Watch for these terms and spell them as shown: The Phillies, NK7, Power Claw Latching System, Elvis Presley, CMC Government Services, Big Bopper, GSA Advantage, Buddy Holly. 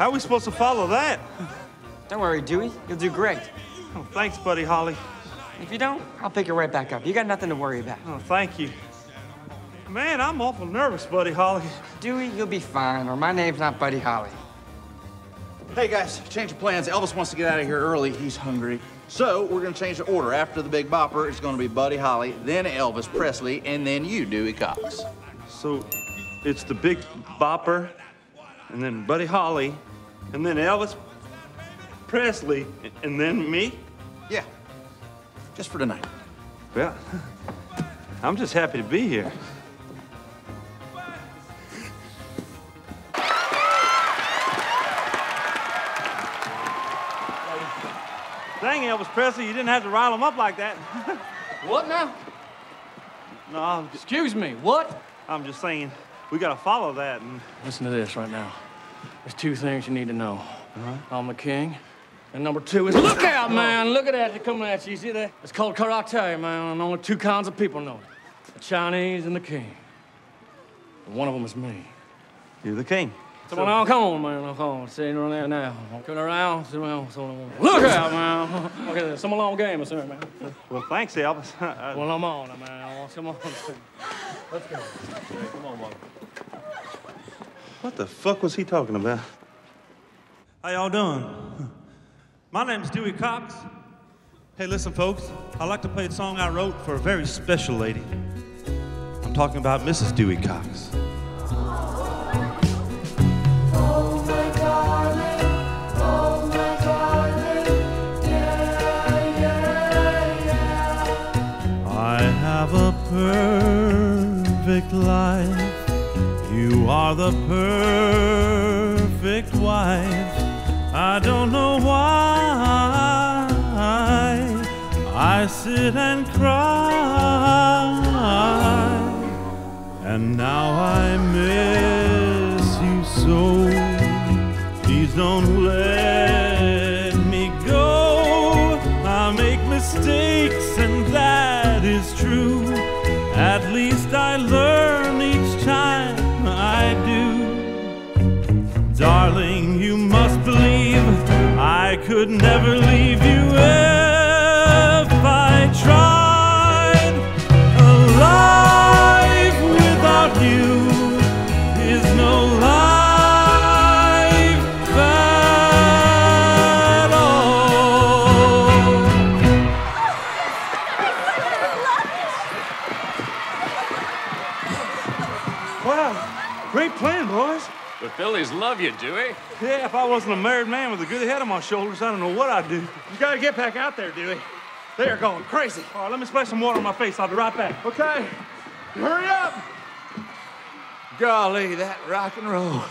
How are we supposed to follow that? Don't worry, Dewey. You'll do great. Oh, thanks, Buddy Holly. If you don't, I'll pick it right back up. You got nothing to worry about. Oh, thank you. Man, I'm awful nervous, Buddy Holly. Dewey, you'll be fine, or my name's not Buddy Holly. Hey, guys, change of plans. Elvis wants to get out of here early. He's hungry. So we're going to change the order. After the Big Bopper, it's going to be Buddy Holly, then Elvis Presley, and then you, Dewey Cox. So it's the Big Bopper, and then Buddy Holly, and then Elvis Presley, and then me? Yeah, just for tonight. Well, I'm just happy to be here. Dang, Elvis Presley, you didn't have to rile him up like that. What now? No, excuse me, what? I'm just saying, we gotta follow that and... Listen to this right now. There's two things you need to know. Uh-huh. I'm the king, and number two is... Look out, man! Look at that, they're coming at you, see that? It's called karate, man, and only two kinds of people know it. The Chinese and the king. And one of them is me. You're the king. Someone on, come on, man, I'll come on. Sitting around there now. Turn around, sit around, someone. Look out, man. Look at this. Some long game, sir, man. Well, thanks, Elvis. Well, I'm on, man. Come on. Let's go. Come on, Bob. What the fuck was he talking about? How y'all doing? My name's Dewey Cox. Hey, listen, folks. I'd like to play a song I wrote for a very special lady. I'm talking about Mrs. Dewey Cox. Perfect life, you are the perfect wife. I don't know why I sit and cry, and now I miss you so. Please don't let me go. I make mistakes, and that is true. At least I learn each time I do. Darling, you must believe I could never leave you if I tried. A life without you is no life at all. Wow, great playing, boys. The Phillies love you, Dewey. Yeah, if I wasn't a married man with a good head on my shoulders, I don't know what I'd do. You gotta get back out there, Dewey. They're going crazy. All right, let me splash some water on my face. I'll be right back. Okay, hurry up. Golly, that rock and roll.